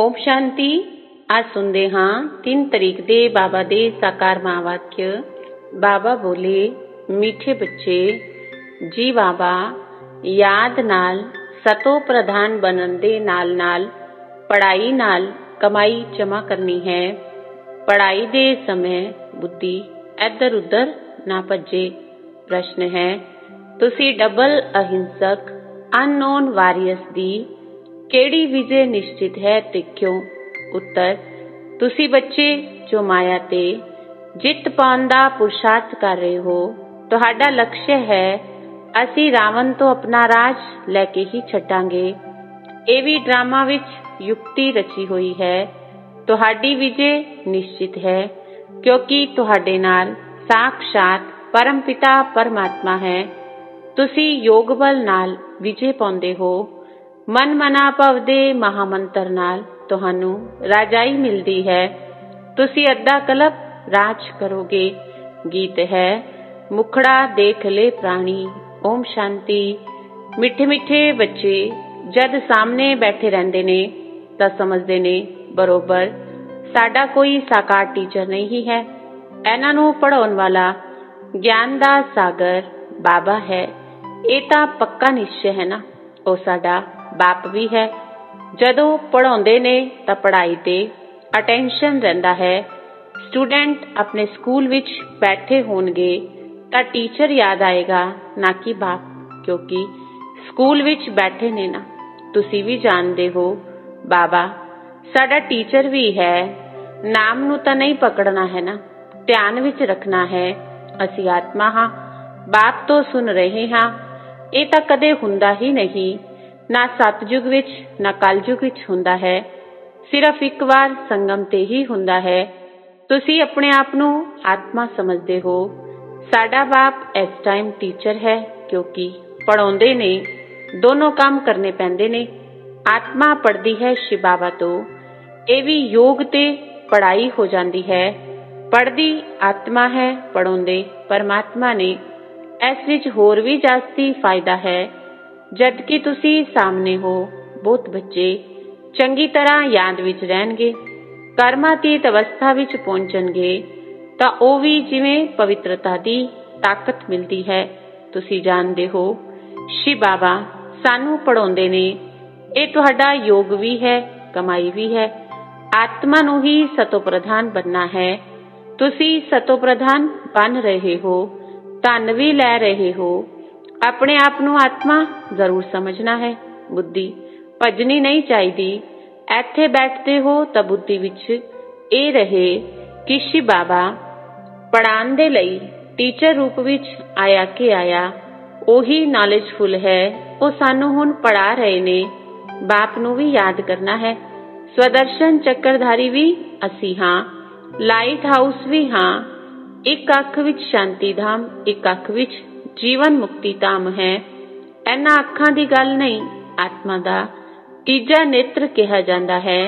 ओम शांति। आज सुनदे हाँ 3 तारीख दे बाबा दे साकार महावाक्य। बाबा बोले, मीठे बच्चे जी, बाबा याद नाल सतो प्रधान बनन दे नाल नाल पढ़ाई नाल कमाई जमा करनी है। पढ़ाई दे समय बुद्धि इधर उधर ना भजे। प्रश्न है, तुसी डबल अहिंसक अननोन वारियर्स दी केड़ी विजय निश्चित है ते क्यों? उत्तर, तुसी बच्चे जो माया ते जित पाउण दा पुरशार्थ कर रहे हो, तुहाडा लक्ष्य है असी रावण तो अपना राज लेके ही छड्डांगे। एह वी ड्रामा विच युक्ति रची हुई है। तुहाडी विजय निश्चित है क्योंकि तुहाडे नाल साक्षात परम पिता परमात्मा है। तुसी योग बल नाल विजय पाउंदे हो। मन मना पवदे महामंत्र नाल तुहानू राजाई मिलदी है। तुसी अद्धा कलप राज करोगे। गीत है, मुखड़ा देख ले प्राणी। ओम शांति। मिठे मिठे बच्चे जद सामने बैठे रहंदे ने तां समझदे ने बरोबर साडा कोई साकार टीचर नहीं है। इन्हां नू पढ़ाउण वाला ज्ञान दा सागर बाबा है। इह तां पक्का निश्चय है ना। ओ साडा बाप भी है। जदों पढ़ाउंदे ने तां पढ़ाई ते अटेंशन रहिंदा है। स्टूडेंट अपने स्कूल विच बैठे होणगे तां टीचर याद आएगा ना कि बाप, क्योंकि स्कूल विच बैठे ने ना। तुसी भी जानदे हो बाबा साडा टीचर भी है। नाम नू तां नहीं पकड़ना है ना, ध्यान विच रखना है। असीं आत्मा हां, बाप तो सुन रहे हां। इह तां कदे हुंदा ही नहीं, ना सतयुग विच ना कलयुग विच हुंदा है। सिर्फ एक बार संगम ते ही हुंदा है। तुसी अपने आप नू आत्मा समझदे हो। साडा बाप इस टाइम टीचर है क्योंकि पढ़ाउंदे ने, दोनों काम करने पैंदे ने। आत्मा पढ़दी है शिव बाबा तो। एह वी योग ते पढ़ाई हो जांदी है। पढ़दी आत्मा है, पढ़ाउंदे परमात्मा ने। इस विच होर भी जास्ती फायदा है। जदकि तुसी सामने हो, बहुत बच्चे चंगी तरह याद विच रहणगे। कर्मातीत अवस्था विच पहुंचणगे तां ओह वी जिवें पवित्रता दी ताकत मिलदी है। तुसी जानदे हो शिव बाबा सानू पढ़ाउंदे ने। इह तुहाडा योग भी है, कमाई भी है। आत्मा नू ही सतो प्रधान बनना है। तुसी सतो प्रधान बन रहे हो, धन भी लै रहे हो। अपने आप नू आत्मा जरूर समझना है। बुद्धि भजनी नहीं चाहिदी। इत्थे बैठदे हो तां बुद्धि विच ए रहे कि शिव बाबा पढ़ाउण दे लई टीचर रूप विच आया के आया। ओही नॉलेजफुल है, ओह सानू हुण पढ़ा रहे ने। बाप नू भी याद करना है। स्वदर्शन चक्रधारी भी असीं हां, लाइट हाउस भी हां। एक अख विच शांति धाम, एक अख विच जीवन मुक्ति धाम है। इन्हां अखां दी गल नहीं, आत्मा दा तीजा नेत्र कहा जांदा है।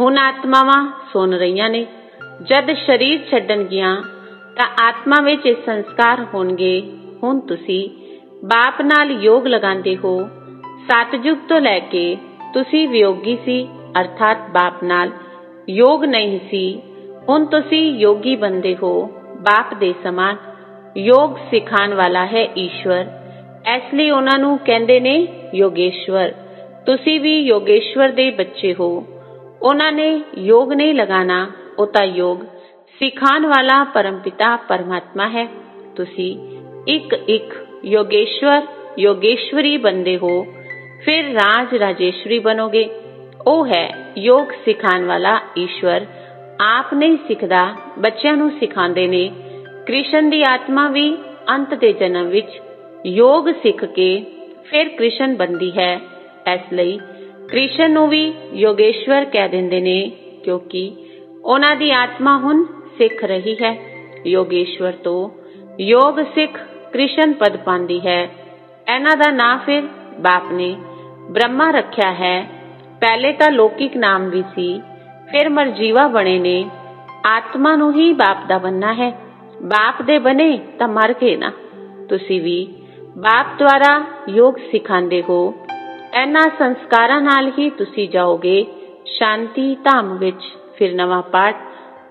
हुण आत्मावां सुन रहियां ने। जद शरीर छड्डणगियां तां आत्मा विच इह संस्कार होणगे। हुण तुसी बाप नाल योग लगांदे हो। सतयुग तो लैके तुसी वियोगी सी, अर्थात बाप नाल योग नहीं सी। हुण तुसी योगी बंदे हो। बाप दे समान योग सिखाण वाला है ईश्वर। इसलिए उन्हां नू कहंदे ने योगेश्वर। तुसी भी योगेश्वर दे बच्चे हो। उन्हां ने योग नहीं लगाना, ओह तां योग सिखाण वाला परम पिता परमात्मा है। तुसी एक एक योगेश्वर योगेश्वरी बंदे हो, फिर राज राजेश्वरी बनोगे। ओह है योग सिखाण वाला ईश्वर। आप नहीं सिखदा, बच्चों नू सिखांदे ने। कृष्ण दी आत्मा भी अंत दे जन्म विच योग सिख के फिर कृष्ण बनदी है। इस लई कृष्ण नू भी योगेश्वर कह देंदे ने क्योंकि उन्हां दी आत्मा हुण सिख रही है। योगेश्वर तो योग सिख कृष्ण पद पांदी है। इन्हां दा नाम फिर बाप ने ब्रह्मा रखिया है। पहले तां लौकिक नाम भी सी, फिर मरजीवा बने ने। आत्मा नू ही बाप दा बनना है। बाप दे बने तां मर गए ना। तुसी भी बाप द्वारा योग सिखांदे हो। ਇਹਨਾਂ ਸੰਸਕਾਰਾਂ ਨਾਲ ਹੀ ਤੁਸੀਂ ਜਾਓਗੇ ਸ਼ਾਂਤੀ ਧਾਮ ਵਿੱਚ। ਫਿਰ ਨਵਾਂ ਪਾਠ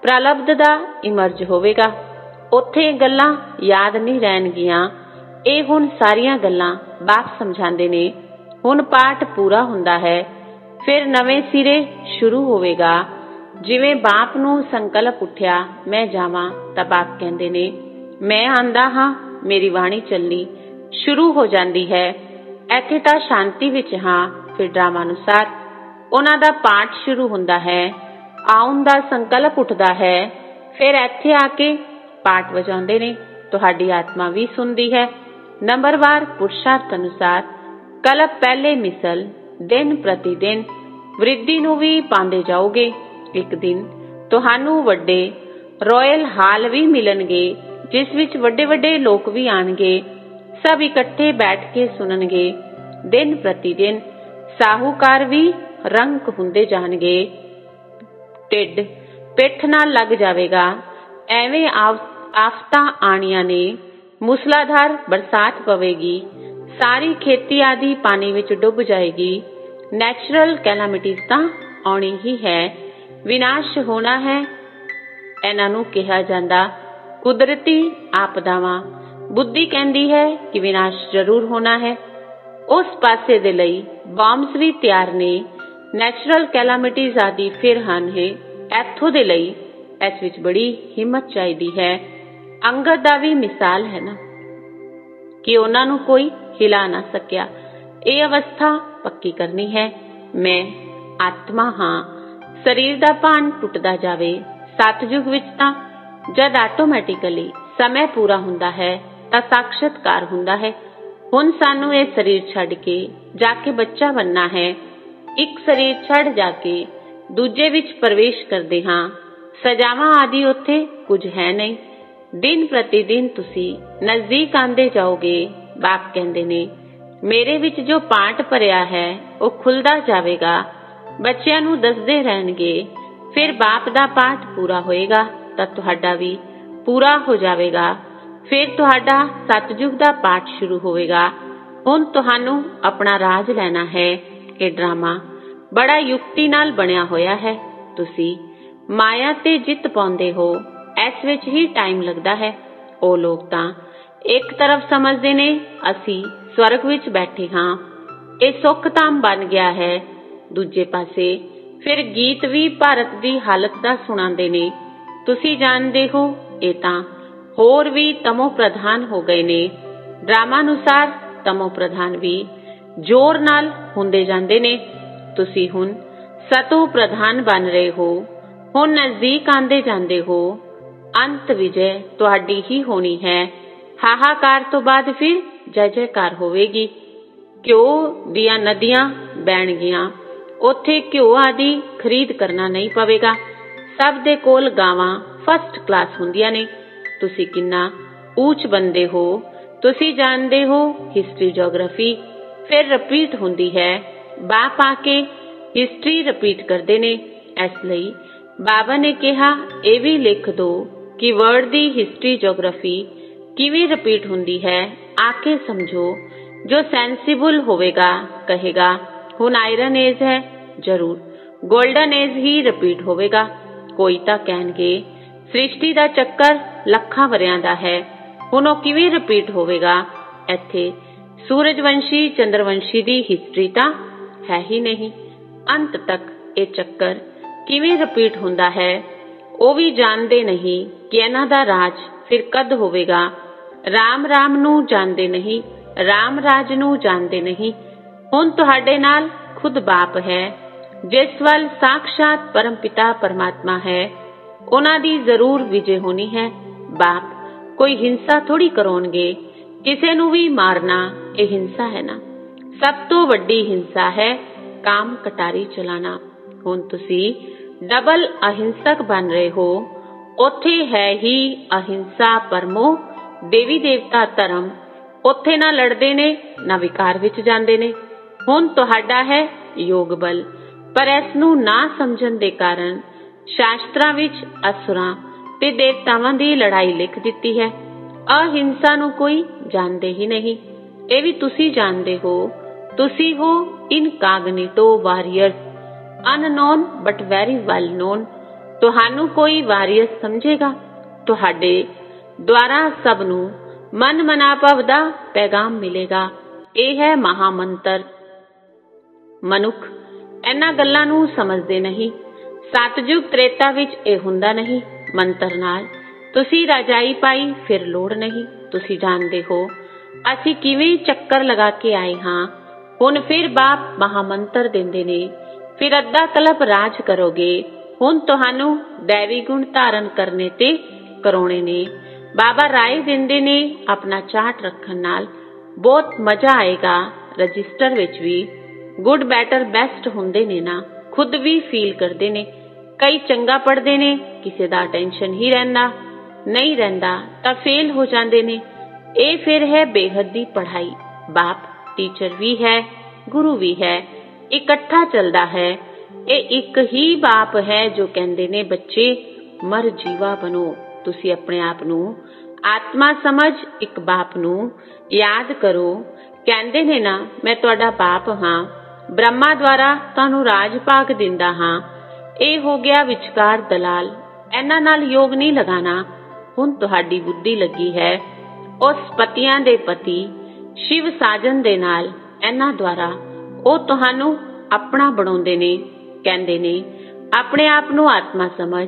ਪ੍ਰਲਬਧ ਦਾ ਇਮਰਜ ਹੋਵੇਗਾ। ਉੱਥੇ ਗੱਲਾਂ ਯਾਦ ਨਹੀਂ ਰਹਿਣਗੀਆਂ। ਇਹ ਹੁਣ ਸਾਰੀਆਂ ਗੱਲਾਂ ਬਾਪ ਸਮਝਾਉਂਦੇ ਨੇ। ਹੁਣ ਪਾਠ ਪੂਰਾ ਹੁੰਦਾ ਹੈ, ਫਿਰ ਨਵੇਂ ਸਿਰੇ ਸ਼ੁਰੂ ਹੋਵੇਗਾ। ਜਿਵੇਂ ਬਾਪ ਨੂੰ ਸੰਕਲਪ ਉੱਠਿਆ ਮੈਂ ਜਾਵਾਂ ਤਾਂ ਬਾਪ ਕਹਿੰਦੇ ਨੇ ਮੈਂ ਆਂਦਾ ਹਾਂ, ਮੇਰੀ ਬਾਣੀ ਚੱਲਣੀ ਸ਼ੁਰੂ ਹੋ ਜਾਂਦੀ ਹੈ। ਇੱਥੇ ਤਾਂ ਸ਼ਾਂਤੀ ਵਿੱਚ ਹਾਂ। ਫਿਰ ਡਰਾਮ ਅਨੁਸਾਰ ਉਹਨਾਂ ਦਾ ਪਾਠ ਸ਼ੁਰੂ ਹੁੰਦਾ ਹੈ। ਆਉਣ ਦਾ ਸੰਕਲਪ ਉੱਠਦਾ ਹੈ। ਫਿਰ ਇੱਥੇ ਆ ਕੇ ਪਾਠ ਵਜਾਉਂਦੇ ਨੇ, ਤੁਹਾਡੀ ਆਤਮਾ ਵੀ ਸੁਣਦੀ ਹੈ। ਨੰਬਰਵਾਰ ਪੁਰਸ਼ਾਰਥ ਅਨੁਸਾਰ ਕਲਪ ਪਹਿਲੇ ਮਿਸਲ ਦਿਨ ਪ੍ਰਤੀ ਦਿਨ ਵ੍ਰਿੱਧੀ ਨੂੰ ਵੀ ਪਾਉਂਦੇ ਜਾਓਗੇ। ਇੱਕ ਦਿਨ ਤੁਹਾਨੂੰ ਵੱਡੇ ਰਾਇਲ ਹਾਲ ਵੀ ਮਿਲਣਗੇ, ਜਿਸ ਵਿੱਚ ਵੱਡੇ ਵੱਡੇ ਲੋਕ ਵੀ ਆਣਗੇ। ਸਭ ਇਕੱਠੇ ਬੈਠ ਕੇ ਸੁਣਨਗੇ। ਦਿਨ ਪ੍ਰਤੀ ਦਿਨ ਸਾਹੂਕਾਰ ਵੀ ਰੰਕ ਹੁੰਦੇ ਜਾਣਗੇ। ਢਿੱਡ ਪਿੱਠ ਨਾਲ ਲੱਗ ਜਾਵੇਗਾ। ਐਵੇਂ ਆਫਤਾਂ ਆਣੀਆਂ ਨੇ। ਮੂਸਲਾਧਾਰ ਬਰਸਾਤ ਪਵੇਗੀ। ਸਾਰੀ ਖੇਤੀ ਆਦਿ ਪਾਣੀ ਵਿੱਚ ਡੁੱਬ ਜਾਏਗੀ। ਨੈਚੁਰਲ ਕੈਲਾਮਿਟੀਜ਼ ਤਾਂ ਆਉਣੀ ਹੀ ਹੈ, ਵਿਨਾਸ਼ ਹੋਣਾ ਹੈ। ਇਹਨਾਂ ਨੂੰ ਕਿਹਾ ਜਾਂਦਾ ਕੁਦਰਤੀ ਆਪਦਾਵਾਂ। ਬੁੱਧੀ ਕਹਿੰਦੀ ਹੈ ਕਿ ਵਿਨਾਸ਼ ਜ਼ਰੂਰ ਹੋਣਾ ਹੈ। ਉਸ ਪਾਸੇ ਦੇ ਲਈ ਬੌਂਬਸ ਵੀ ਤਿਆਰ ਨੇ। ਨੈਚੁਰਲ ਕੈਲਾਮਿਟੀਜ਼ ਆਦਿ ਫਿਰ ਹਨ ਹੈ। ਇੱਥੋਂ ਦੇ ਲਈ ਇਸ ਵਿੱਚ ਬੜੀ ਹਿੰਮਤ ਚਾਹੀਦੀ ਹੈ। ਅੰਗਦ ਦਾ ਵੀ ਮਿਸਾਲ ਹੈ ਨਾ ਕਿ ਉਹਨਾਂ ਨੂੰ ਕੋਈ ਹਿਲਾ ਨਾ ਸਕਿਆ। ਇਹ ਅਵਸਥਾ ਪੱਕੀ ਕਰਨੀ ਹੈ। ਮੈਂ ਆਤਮਾ ਹਾਂ। ਸਰੀਰ ਦਾ ਭਾਨ ਟੁੱਟਦਾ ਜਾਵੇ। ਸਤਿਯੁਗ ਵਿੱਚ ਤਾਂ ਜਦ ਆਟੋਮੈਟਿਕਲੀ ਸਮੇਂ ਪੂਰਾ ਹੁੰਦਾ ਹੈ ਤਾਂ ਸਾਖਸ਼ਤਕਾਰ ਹੁੰਦਾ ਹੈ। ਹੁਣ ਸਾਨੂੰ ਇਹ ਸਰੀਰ ਛੱਡ ਕੇ ਜਾ ਕੇ ਬੱਚਾ ਬਣਨਾ ਹੈ। ਇੱਕ ਸਰੀਰ ਛੱਡ ਜਾ ਕੇ ਦੂਜੇ ਵਿੱਚ ਪ੍ਰਵੇਸ਼ ਕਰਦੇ ਹਾਂ। ਸਜਾਵਾਂ ਆਦਿ ਉੱਥੇ ਕੁਝ ਹੈ ਨਹੀਂ। ਦਿਨ ਪ੍ਰਤੀ ਦਿਨ ਤੁਸੀਂ ਨਜ਼ਦੀਕ ਆਂਦੇ ਜਾਓਗੇ। ਬਾਪ ਕਹਿੰਦੇ ਨੇ ਮੇਰੇ ਵਿੱਚ ਜੋ ਪਾਠ ਭਰਿਆ ਹੈ ਉਹ ਖੁੱਲਦਾ ਜਾਵੇਗਾ। ਬੱਚਿਆਂ ਨੂੰ ਦੱਸਦੇ ਰਹਿਣਗੇ। ਫਿਰ ਬਾਪ ਦਾ ਪਾਠ ਪੂਰਾ ਹੋਏਗਾ ਤਾਂ ਤੁਹਾਡਾ ਵੀ ਪੂਰਾ ਹੋ ਜਾਵੇਗਾ। ਫਿਰ ਤੁਹਾਡਾ ਸਤਿਯੁਗ ਦਾ ਪਾਠ ਸ਼ੁਰੂ ਹੋਵੇਗਾ। ਹੁਣ ਤੁਹਾਨੂੰ ਆਪਣਾ ਰਾਜ ਲੈਣਾ ਹੈ। ਇਹ ਡਰਾਮਾ ਬੜਾ ਯੁਕਤੀ ਨਾਲ ਬਣਿਆ ਹੋਇਆ ਹੈ। ਤੁਸੀਂ ਮਾਇਆ ਤੇ ਜਿੱਤ ਪਾਉਂਦੇ ਹੋ। ਇਸ ਵਿੱਚ ਹੀ ਟਾਈਮ ਲੱਗਦਾ ਹੈ। ਉਹ ਲੋਕ ਤਾਂ ਇੱਕ ਤਰਫ ਸਮਝਦੇ ਨੇ ਅਸੀਂ ਸਵਰਗ ਵਿੱਚ ਬੈਠੇ ਹਾਂ, ਇਹ ਸੁੱਖ ਧਾਮ ਬਣ ਗਿਆ ਹੈ। ਦੂਜੇ ਪਾਸੇ ਫਿਰ ਗੀਤ ਵੀ ਭਾਰਤ ਦੀ ਹਾਲਤ ਦਾ ਸੁਣਾਉਂਦੇ ਨੇ। ਤੁਸੀਂ ਜਾਣਦੇ ਹੋ ਇਹ ਤਾਂ ਹੋਰ ਵੀ ਤਮੋ ਪ੍ਰਧਾਨ ਹੋ ਗਏ ਨੇ। ਡਰਾਮਾ ਅਨੁਸਾਰ ਤਮੋ ਪ੍ਰਧਾਨ ਵੀ ਜ਼ੋਰ ਨਾਲ ਹੁੰਦੇ ਜਾਂਦੇ ਨੇ। ਤੁਸੀਂ ਹੁਣ ਸਤੋ ਪ੍ਰਧਾਨ ਬਣ ਰਹੇ ਹੋ। ਹੁਣ ਨਜ਼ਦੀਕ ਆਂਦੇ ਜਾਂਦੇ ਹੋ। ਅੰਤ ਵਿਜੇ ਤੁਹਾਡੀ ਹੀ ਹੋਣੀ ਹੈ। ਹਾਹਾਕਾਰ ਤੋਂ ਬਾਅਦ ਫਿਰ ਜੈ ਜੈਕਾਰ ਹੋਵੇਗੀ। ਘਿਓ ਦੀਆਂ ਨਦੀਆਂ ਬਹਿਣਗੀਆਂ। ਉੱਥੇ ਘਿਓ ਆਦਿ ਖਰੀਦ ਕਰਨਾ ਨਹੀਂ ਪਵੇਗਾ। ਸਭ ਦੇ ਕੋਲ ਗਾਵਾਂ ਫਸਟ ਕਲਾਸ ਹੁੰਦੀਆਂ ਨੇ। ਤੁਸੀਂ ਕਿੰਨਾ ਉੱਚ ਬੰਦੇ ਹੋ। ਤੁਸੀਂ ਜਾਣਦੇ ਹੋ ਹਿਸਟਰੀ ਜੀਓਗ੍ਰਾਫੀ ਫਿਰ ਰਿਪੀਟ ਹੁੰਦੀ ਹੈ। ਬਾਪ ਆ ਕੇ ਹਿਸਟਰੀ ਰਿਪੀਟ ਕਰਦੇ ਨੇ। ਇਸ ਲਈ ਬਾਬਾ ਨੇ ਕਿਹਾ ਇਹ ਵੀ ਲਿਖ ਦੋ ਕਿ ਵਰਡ ਦੀ ਹਿਸਟਰੀ ਜੀਓਗ੍ਰਾਫੀ ਕਿਵੇਂ ਰਿਪੀਟ ਹੁੰਦੀ ਹੈ। ਆ ਕੇ ਸਮਝੋ। ਜੋ ਸੈਂਸੀਬਲ ਹੋਵੇਗਾ ਕਹੇਗਾ ਹੁਣ ਆਇਰਨ ਏਜ ਹੈ, ਜ਼ਰੂਰ ਗੋਲਡਨ ਏਜ ਹੀ ਰਿਪੀਟ ਹੋਵੇਗਾ। ਕੋਈ ਤਾਂ ਕਹਿਣਗੇ ਸ੍ਰਿਸ਼ਟੀ ਦਾ ਚੱਕਰ ਲੱਖਾਂ ਵਰਿਆਂ ਦਾ ਹੈ, ਹੁਣ ਉਹ ਕਿਵੇਂ ਰਿਪੀਟ ਹੋਵੇਗਾ। ਇੱਥੇ ਸੂਰਜਵੰਸ਼ੀ ਚੰਦਰਵੰਸ਼ੀ ਦੀ ਹਿਸਟਰੀ ਤਾਂ ਹੈ ਹੀ ਨਹੀਂ। ਅੰਤ ਤੱਕ ਇਹ ਚੱਕਰ ਕਿਵੇਂ ਰਿਪੀਟ ਹੁੰਦਾ ਹੈ ਉਹ ਵੀ ਜਾਣਦੇ ਨਹੀਂ ਕਿ ਇਹਨਾਂ ਦਾ ਰਾਜ ਫਿਰ ਕਦ ਹੋਵੇਗਾ। ਰਾਮ ਰਾਮ ਨੂੰ ਜਾਣਦੇ ਨਹੀਂ, ਰਾਮ ਰਾਜ ਨੂੰ ਜਾਣਦੇ ਨਹੀਂ। ਹੁਣ ਤੁਹਾਡੇ ਨਾਲ ਖੁਦ ਬਾਪ ਹੈ, ਜਿਸ ਵੱਲ ਸਾਖਸ਼ਾਤ ਪਰਮ ਪਿਤਾ ਪਰਮਾਤਮਾ ਹੈ। ਉਹਨਾਂ ਦੀ ਜ਼ਰੂਰ ਵਿਜੇ ਹੋਣੀ ਹੈ। ਬਾਪ ਕੋਈ ਹਿੰਸਾ ਥੋੜੀ ਕਰੋਣਗੇ। ਕਿਸੇ ਨੂੰ ਵੀ ਮਾਰਨਾ ਇਹ ਹਿੰਸਾ ਹੈ ਨਾ। ਸਭ ਤੋਂ ਵੱਡੀ ਹਿੰਸਾ ਹੈ ਕਾਮ ਕਟਾਰੀ ਚਲਾਣਾ। ਹੁਣ ਤੁਸੀਂ ਡਬਲ ਅਹਿੰਸਕ ਬਣ ਰਹੇ ਹੋ। ਉੱਥੇ ਹੈ ਹੀ ਅਹਿੰਸਾ ਪਰਮੋ ਦੇਵੀ ਦੇਵਤਾ ਧਰਮ। ਉੱਥੇ ਨਾ ਲੜਦੇ ਨੇ ਨਾ ਵਿਕਾਰ ਵਿੱਚ ਜਾਂਦੇ ਨੇ। ਹੁਣ ਤੁਹਾਡਾ ਹੈ ਯੋਗ ਬਲ, ਪਰ ਇਸ ਨੂੰ ਨਾ ਸਮਝਣ ਦੇ ਕਾਰਨ ਸ਼ਾਸਤਰਾਂ ਵਿੱਚ ਅਸੁਰਾਂ ਤੇ ਦੇਵਤਾਵਾਂ ਦੀ ਲੜਾਈ ਲਿਖ ਦਿੱਤੀ ਹੈ। ਅਹਿੰਸਾ ਨੂੰ ਕੋਈ ਜਾਣਦੇ ਹੀ ਨਹੀਂ। ਇਹ ਵੀ ਤੁਸੀਂ ਜਾਣਦੇ ਹੋ। ਤੁਸੀਂ ਹੋ incognito warriors unknown but very well known. तुहानू कोई वारियर समझेगा, तुहाडे द्वारा सब नू मन मना पवदा पैगाम मिलेगा। ਇਹ ਹੈ ਮਹਾ ਮੰਤਰ। ਮਨੁੱਖ ਇਹਨਾਂ ਗੱਲਾਂ ਨੂੰ ਸਮਝਦੇ ਨਹੀਂ। ਸਤਜੁਗ ਤ੍ਰੇਤਾ ਵਿੱਚ ਇਹ ਹੁੰਦਾ ਨਹੀਂ। ਮੰਤਰ ਨਾਲ ਤੁਸੀਂ ਰਾਜਾਈ ਪਾਈ ਫਿਰ ਲੋੜ ਨਹੀਂ। ਤੁਸੀਂ ਜਾਣਦੇ ਹੋ ਅਸੀਂ ਕਿਵੇਂ ਚੱਕਰ ਲਗਾ ਕੇ ਆਏ ਹਾਂ। ਹੁਣ ਫਿਰ ਬਾਪ ਮਹਾ ਮੰਤਰ ਦਿੰਦੇ ਨੇ, ਫਿਰ ਅੱਧਾ ਕਲਪ ਰਾਜ ਕਰੋਗੇ। ਹੁਣ ਤੁਹਾਨੂੰ ਦੇਵੀ ਗੁਣ ਧਾਰਨ ਕਰਨੇ ਤੇ ਕਰਾਉਣੇ ਨੇ। ਬਾਬਾ ਰਾਏ ਦਿੰਦੇ ਨੇ ਆਪਣਾ ਚਾਟ ਰੱਖਣ ਨਾਲ बहुत मजा आएगा। रजिस्टर विच भी गुड बैटर बेस्ट हुंदे ने ना, खुद भी फील करदे ने। कई चंगा पढ़दे ने, किसी दा टेंशन ही रहंदा नहीं रहंदा तां फेल हो जांदे ने। ए फिर है बेहद दी पढ़ाई। बाप टीचर भी है, गुरु भी है, इकट्ठा चलदा है। ए एक ही बाप है जो कहंदे ने बच्चे मर जीवा बनो। तुसी अपने आप नू आत्मा समझ एक बाप नू याद करो। कहंदे ने ना, मैं तुहाडा बाप हां, ब्रह्मा द्वारा तुहानू राज भाग दिंदा हां। ए हो गया विचकार दलाल। इन्हां नाल योग नहीं लगाना। हुण तुहाडी बुद्धि लगी है उस पतियां दे पति शिव साजन दे नाल। इन्हां द्वारा ओ तुहानू अपना बनाउंदे ने। कहंदे ने अपने आप नू आत्मा समझ,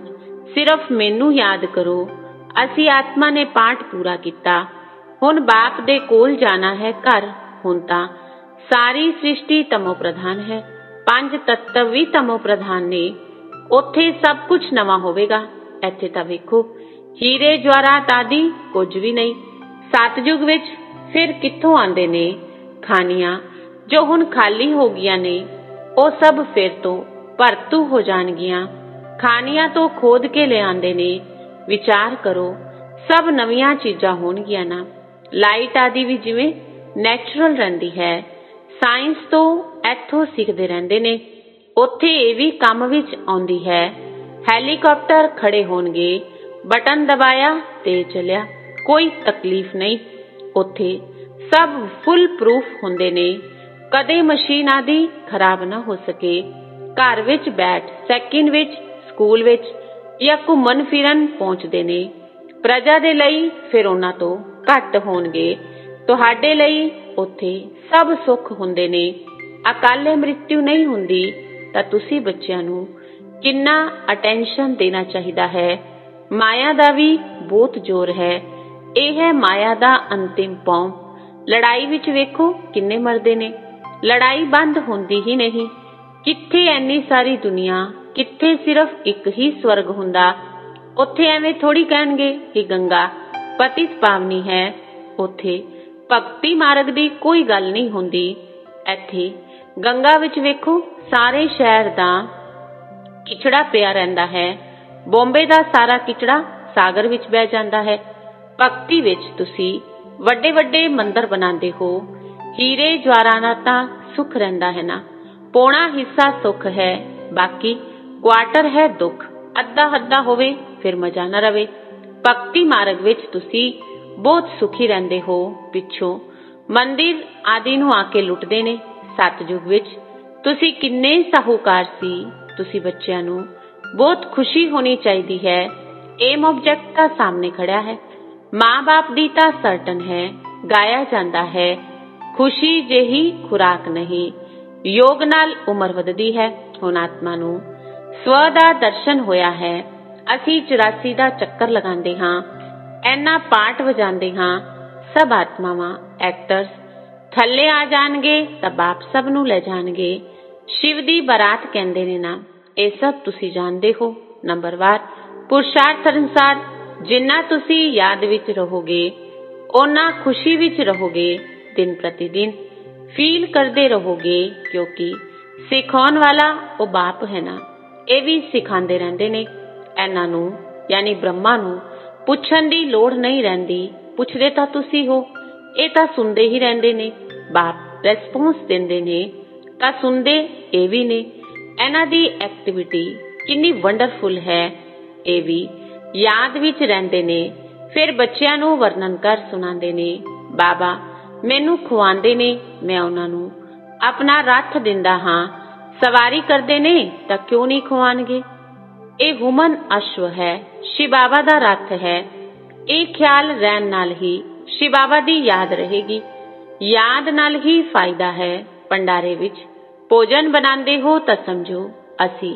सिर्फ मैनू याद करो। असी आत्मा ने पाठ पूरा किया। हुण बाप दे कोल जाना है घर। हुण तां सारी सृष्टि तमो प्रधान है। पंज तत्व भी तमो प्रधान ने। उत्थे सब कुछ नवा होवेगा। इत्थे तां वेखो हीरे जवाहरात आदि कुछ भी नहीं। सतयुग विच फिर कित्थों आंदे ने खानियां जो हुण खाली हो गईयां ने। ओ सब फिर तो भरतू हो जाणगियां। खानियां तो खोद के लिआंदे ने। विचार करो, सब नवियां चीजा होणगियां ना। लाइट आदि भी जिवें नैचुरल रहिंदी है। साइंस तो इत्थों सिखदे रहिंदे ने। उत्थे इह वी काम विच आउंदी है। हैलीकाप्टर खड़े होणगे, बटन दबाया ते चलिया, कोई तकलीफ नहीं। उत्थे सब फुल प्रूफ हुंदे ने। कदे मशीन आदि खराब ना हो सके। घर विच बैठ सैकिंड विच स्कूल विच या घुमन फिरन पहुंचदे ने। प्रजा दे लई फिर उन्हां तो घट होणगे। तुहाडे लई उत्थे सब सुख हुंदे ने। अकाले मृत्यु नहीं हुंदी तां तुसीं बच्चिआं नूं किन्ना अटेंशन देना चाहीदा है। माया दा भी बहुत जोर है। इह है माया दा अंतिम पौं। लड़ाई विच वेखो किन्ने मरदे ने। लड़ाई बंद हुंदी ही नहीं। कित्थे इन्नी सारी दुनिया, कित्थे सिर्फ एक ही स्वर्ग हुंदा। उत्थे एवें थोड़ी कहणगे कि गंगा पतित पावनी है। उत्थे भगती मार्ग दी कोई गल नहीं हुंदी। इत्थे गंगा विच वेखो सारे शहर दा किचड़ा पिया रहिंदा है। बॉम्बे दा सारा किचड़ा सागर विच बह जांदा है। भगती विच तुसी वड्डे वड्डे मंदिर बनांदे हो। हीरे जवाहरातां सुख रहिंदा है ना। पौणा हिस्सा सुख है, बाकी क्वार्टर है दुख। अद्धा हद्दा होवे फिर मजा ना रवे। भगती मार्ग विच तुसी बहुत सुखी रहिंदे हो। पिछों मंदिर आदि नू आके लुटदे ने। सतयुग विच तुसी किन्ने साहूकार सी। तुसी बच्चिआं नू बहुत खुशी होनी चाहीदी है। एम ऑब्जेक्ट दा सामने खड़ा है। माँ बाप दी तां सर्टन है। गाया जांदा है खुशी जेही खुराक नहीं। योग नाल उमर वधदी है। हुण आत्मा नू स्व दा दर्शन होया है। असी 84 दा चक्कर लगांदे हां, ऐना पाठ वजांदे हां। सब आत्मावां एक्टर्स थल्ले आ जाणगे तां बाप सब नू ले जाणगे। शिव दी बरात कहंदे ने ना। ए सब तुसी जाणदे हो। नंबरवार पुरुषार्थ अनुसार जिन्ना तुसी याद विच रहोगे ओना खुशी विच रहोगे। दिन प्रतिदिन फील करते रहोगे, क्योंकि सिखाने वाला वो बाप है ना। ये भी सिखाते रहते ने। इन्हां नू यानी ब्रह्मा नू पुछण दी लोड़ नहीं रहिंदी। पुछदे तां तुसीं हो, ये तां सुनदे ही रहिंदे ने। बाप रिस्पोंस दिंदे ने तां सुनदे ये भी ने। इन्हां दी एक्टिविटी कितनी वंडरफुल है। ये भी याद विच रहिंदे ने, फिर बच्चिआं नू वर्णन कर सुणांदे ने। बाबा मैनू खुवांदे ने, मैं उन्हां नू अपना रथ दिंदा हां, सवारी कर देने ता क्यों नहीं खुआनगे। ए हुमन अश्व है, श्री बाबा दा रथ है। ए ख्याल रहन नाल ही श्री बाबा दी याद रहेगी, याद नाल ही फायदा है। भंडारे विच भोजन बनांदे हो ता समझो असी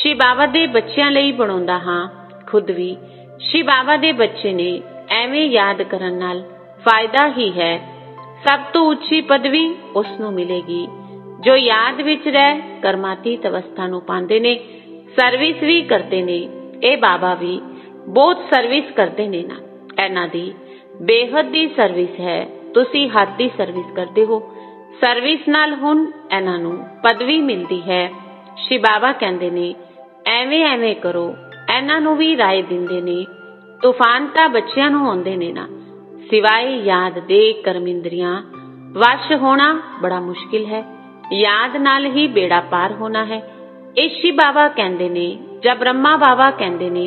श्री बाबा दे बच्चियां लई बनांदा हां, खुद भी श्री बाबा दे बच्चे ने। एवें याद करन नाल फायदा ही है। सब तो उच्ची पदवी उसनु मिलेगी जो याद विच रह करमातीत अवस्था नू पांदे ने, सर्विस भी करते ने। ए बाबा भी बहुत सर्विस करते ने ना, एना दी बेहद दी सर्विस है। तुसी हाथ दी सर्विस करते हो, सर्विस नाल हुन एना नू पदवी मिलदी है। श्री बाबा कहंदे ने एवें एवें करो, एना नू भी राय दिंदे ने। तूफान ता बच्चियां नू आउंदे ने ना, सिवाय याद दे कर्मिंद्रियां वश होना बड़ा मुश्किल है। याद नाल ही बेड़ा पार होना है। ऐशी बाबा कहंदे ने जब ब्रह्मा बाबा कहंदे ने,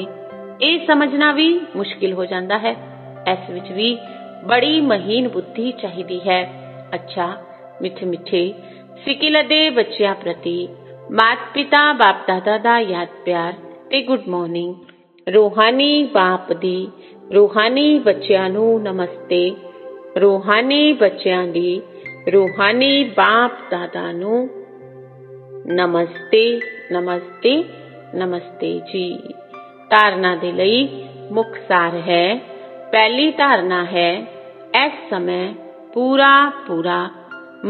यह समझना भी मुश्किल हो जाता है। इस विच भी बड़ी महीन बुद्धि चाहिदी है। अच्छा मिठे मिठे सिकिल दे बच्चियां प्रति मात पिता बाप दादा दा याद प्यार ते गुड मॉर्निंग। रूहानी बाप दी रूहानी बच्चियां नू नमस्ते। रूहानी बच्चियां दी रूहानी बाप दादा नू नमस्ते नमस्ते नमस्ते जी। धारणा दे लई मुख सार है। पहली धारणा है इस समय पूरा पूरा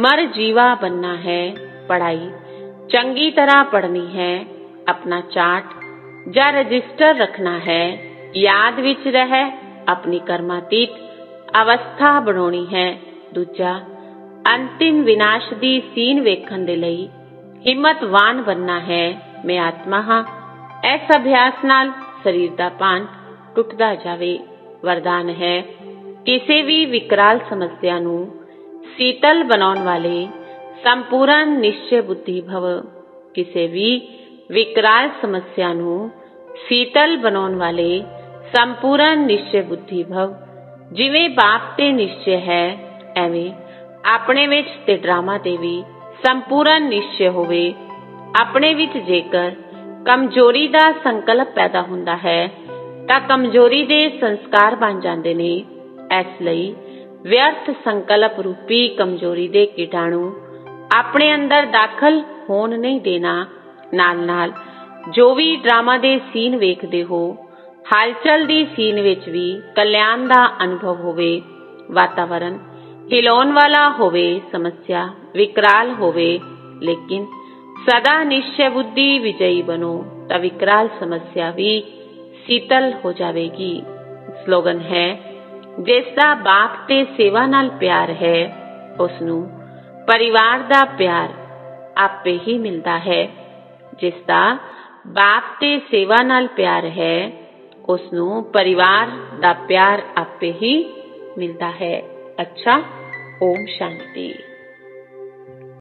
मर जीवा बनना है। पढ़ाई चंगी तरह पढ़नी है। अपना चार्ट या रजिस्टर रखना है। याद विच रह अपनी कर्मातीत अवस्था बनानी है। दूजा अंतिम विनाश दी सीन वेखन दे लई हिम्मतवान बनना है। मैं आत्मा हां, इस अभ्यास नाल शरीर दा भान टुटदा जावे। वरदान है किसी भी विकराल समस्या नू शीतल बनाउन वाले संपूर्ण निश्चय बुद्धि भव। किसी भी विकराल समस्या नू शीतल बनाउन वाले संपूर्ण निश्चय बुद्धि भव। जिवें बाप ते निश्चय है, एवें अपने विच ते ड्रामा देवी संपूर्ण निश्चय होवे। अपने विच जेकर कमजोरी दा संकल्प पैदा हुंदा है तां कमजोरी दे संस्कार बन जांदे ने। इस लई व्यर्थ संकल्प रूपी कमजोरी दे कीटाणु अपने अंदर दाखल होण नहीं देना। नाल नाल जो भी ड्रामा दे सीन वेखदे हो, हलचल दी सीन विच भी कल्याण दा अनुभव होवे। वातावरण हिलाउण वाला होवे, समस्या विकराल होवे, लेकिन सदा निश्चय बुद्धि विजयी बनो ता विकराल समस्या भी शीतल हो जावेगी। स्लोगन है जिसका बाप ते सेवा नाल प्यार है, उसनु परिवार दा प्यार आपे ही मिलता है। जिसका बाप ते सेवा नाल प्यार है, उसनु परिवार दा प्यार आपे ही मिलता है। अच्छा, ओम शांति।